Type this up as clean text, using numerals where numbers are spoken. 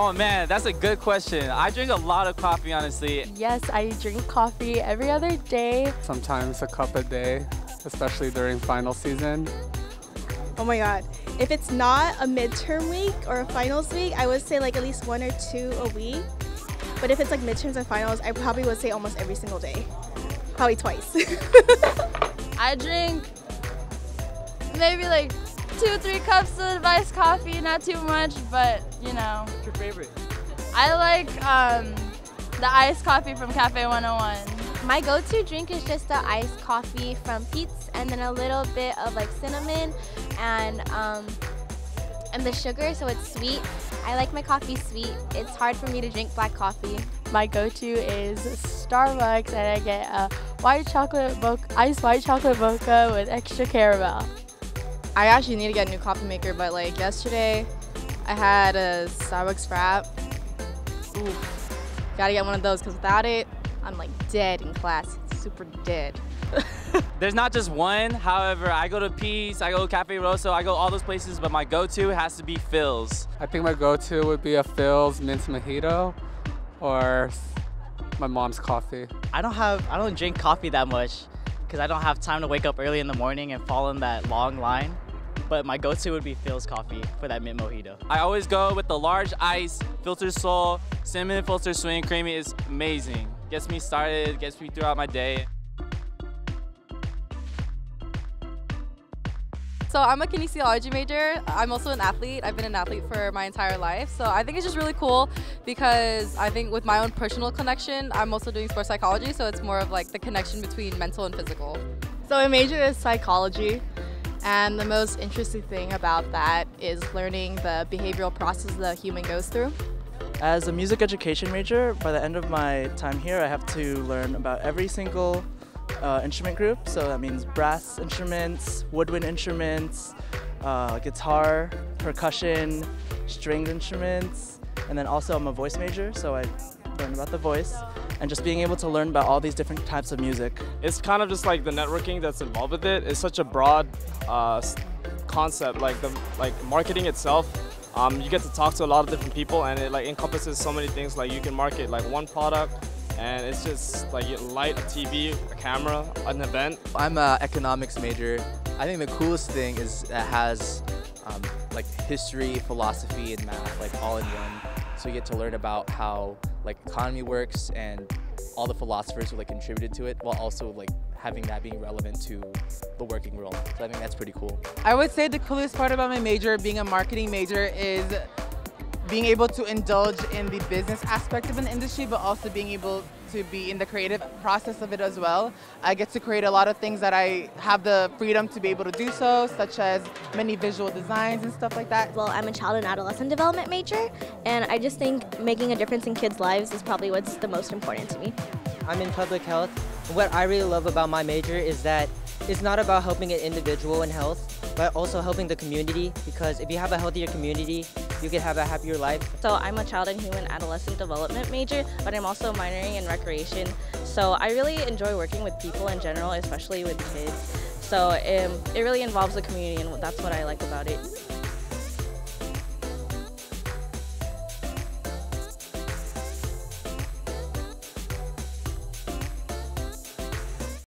Oh man, that's a good question. I drink a lot of coffee, honestly. Yes, I drink coffee every other day. Sometimes a cup a day, especially during final season. Oh my God. If it's not a midterm week or a finals week, I would say like at least one or two a week. But if it's like midterms and finals, I probably would say almost every single day. Probably twice. I drink maybe like 2 or 3 cups of iced coffee, not too much, but you know. What's your favorite? I like the iced coffee from Cafe 101. My go-to drink is just the iced coffee from Pete's, and then a little bit of like cinnamon and the sugar, so it's sweet. I like my coffee sweet. It's hard for me to drink black coffee. My go-to is Starbucks, and I get a iced white chocolate mocha with extra caramel. I actually need to get a new coffee maker, but like yesterday, I had a Starbucks frap. Oof. Gotta get one of those, because without it, I'm like dead in class. It's super dead. There's not just one. However, I go to Peace, I go to Cafe Rosso, I go all those places, but my go-to has to be Philz. I think my go-to would be a Philz mint mojito or my mom's coffee. I don't drink coffee that much, because I don't have time to wake up early in the morning and fall in that long line. But my go-to would be Philz coffee for that mint mojito. I always go with the large ice, filtered soul, cinnamon filtered sweet and creamy. It's amazing. Gets me started, gets me throughout my day. So I'm a kinesiology major. I'm also an athlete. I've been an athlete for my entire life. So I think it's just really cool because I think with my own personal connection, I'm also doing sports psychology. So it's more of like the connection between mental and physical. So my major is psychology. And the most interesting thing about that is learning the behavioral process the human goes through. As a music education major, by the end of my time here, I have to learn about every single instrument group. So that means brass instruments, woodwind instruments, guitar, percussion, stringed instruments. And then also I'm a voice major, so I learn about the voice. And just being able to learn about all these different types of music. It's kind of just like the networking that's involved with it. It's such a broad concept, like marketing itself. You get to talk to a lot of different people, and it like encompasses so many things. Like you can market like one product, and it's just like you light, a TV, a camera, an event. I'm an economics major. I think the coolest thing is it has like history, philosophy, and math, like all in one. So you get to learn about how like economy works and all the philosophers who like contributed to it, while also like having that being relevant to the working world. So I think that's pretty cool. I would say the coolest part about my major, being a marketing major, is being able to indulge in the business aspect of an industry, but also being able to be in the creative process of it as well. I get to create a lot of things that I have the freedom to be able to do so, such as many visual designs and stuff like that. Well, I'm a child and adolescent development major, and I just think making a difference in kids' lives is probably what's the most important to me. I'm in public health. What I really love about my major is that it's not about helping an individual in health, but also helping the community, because if you have a healthier community, you can have a happier life. So I'm a child and human adolescent development major, but I'm also minoring in recreation. So I really enjoy working with people in general, especially with kids. So it really involves the community, and that's what I like about it.